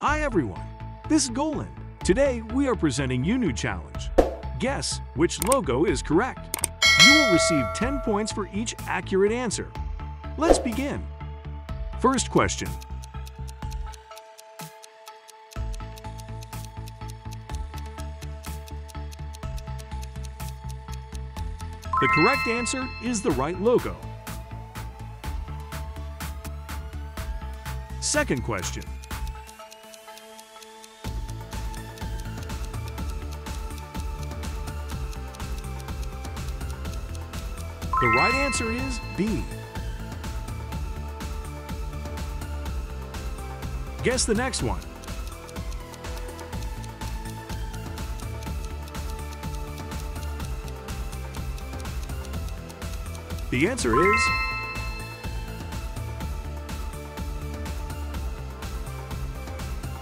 Hi everyone, this is GOALand. Today we are presenting you new challenge. Guess which logo is correct. You will receive 10 points for each accurate answer. Let's begin. First question. The correct answer is the right logo. Second question. The right answer is B. Guess the next one. The answer is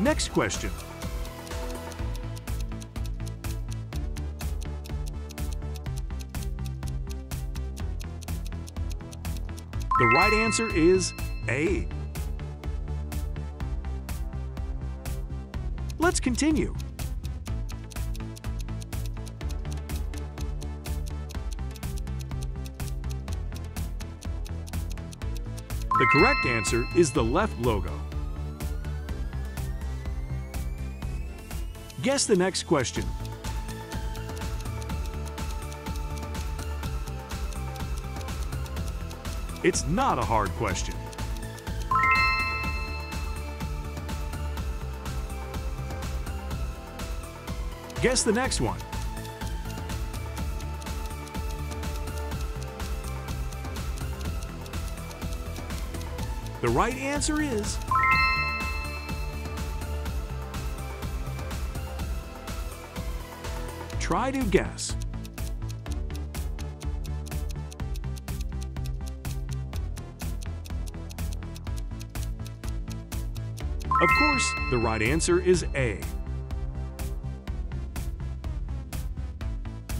next question. The right answer is A. Let's continue. The correct answer is the left logo. Guess the next question. It's not a hard question. Guess the next one. The right answer is try to guess. Of course, the right answer is A.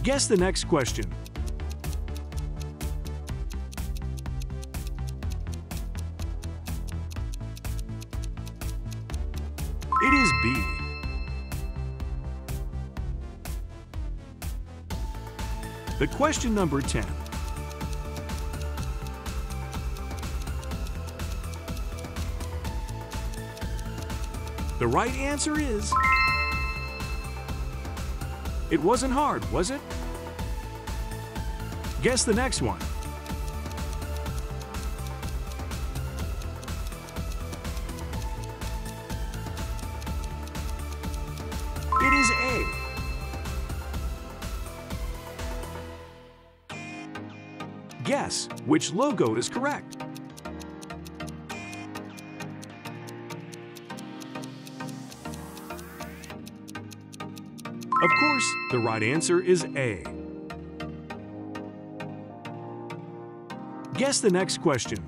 Guess the next question. It is B. The question number 10. The right answer is... It wasn't hard, was it? Guess the next one. It is A. Guess which logo is correct. Of course, the right answer is A. Guess the next question.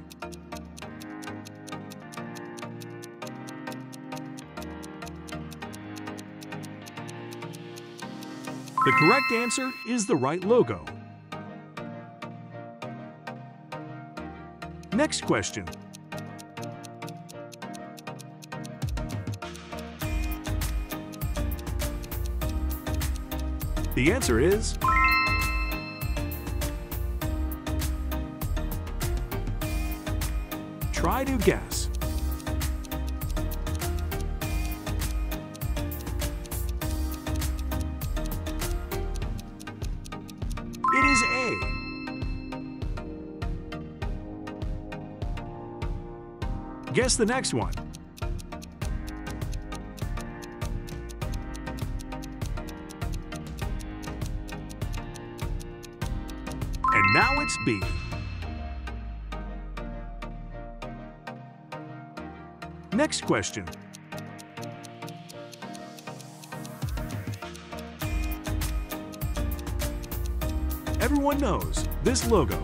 The correct answer is the right logo. Next question. The answer is... Try to guess. It is A. Guess the next one. And now it's B. Next question. Everyone knows this logo.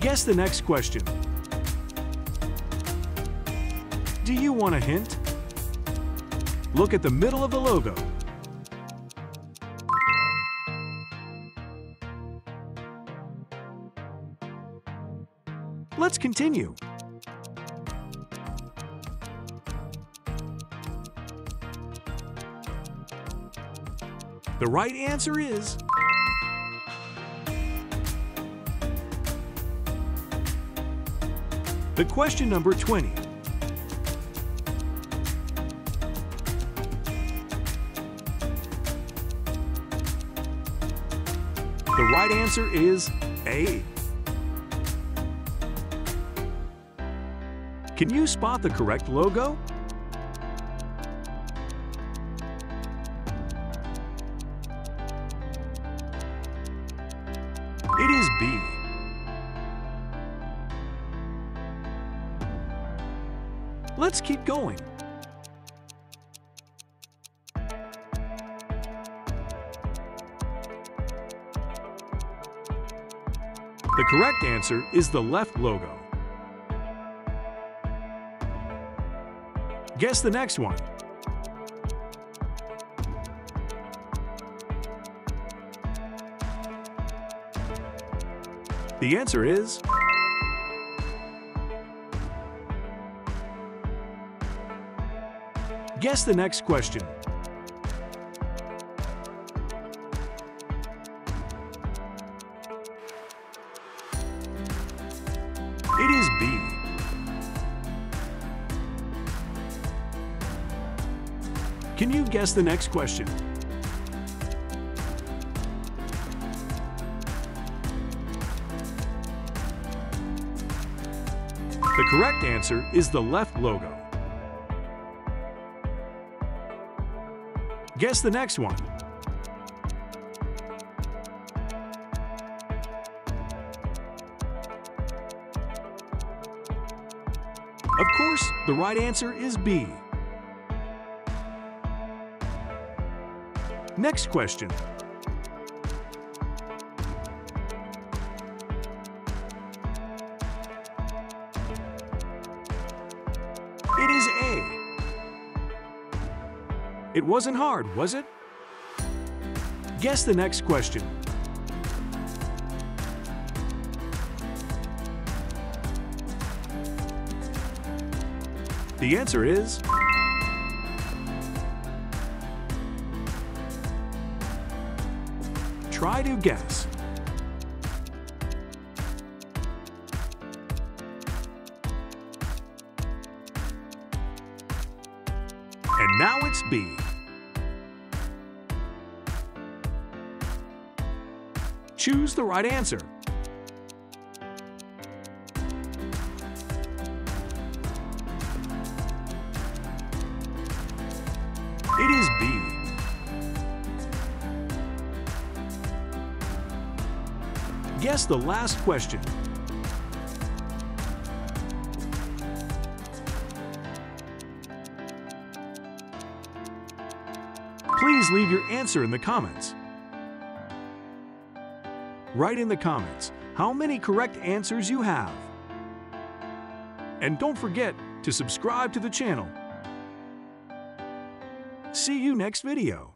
Guess the next question. Do you want a hint? Look at the middle of the logo. Let's continue. The right answer is the question number 20. The right answer is A. Can you spot the correct logo? It is B. Let's keep going. The correct answer is the left logo. Guess the next one. The answer is guess the next question. It is B. Can you guess the next question? The correct answer is the left logo. Guess the next one. Of course, the right answer is B. Next question. It is A. It wasn't hard, was it? Guess the next question. The answer is try to guess. And now it's B. Choose the right answer. It is B. Guess the last question. Please leave your answer in the comments. Write in the comments how many correct answers you have. And don't forget to subscribe to the channel. See you next video.